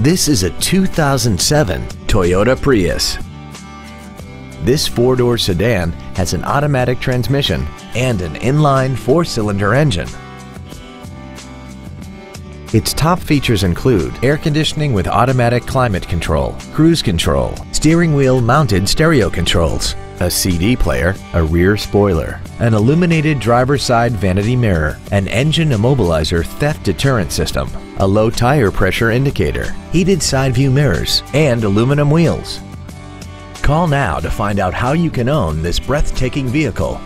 This is a 2007 Toyota Prius. This four-door sedan has an automatic transmission and an inline four-cylinder engine. Its top features include air conditioning with automatic climate control, cruise control, steering wheel mounted stereo controls, a CD player, a rear spoiler, an illuminated driver's side vanity mirror, an engine immobilizer theft deterrent system, a low tire pressure indicator, heated side view mirrors, and aluminum wheels. Call now to find out how you can own this breathtaking vehicle.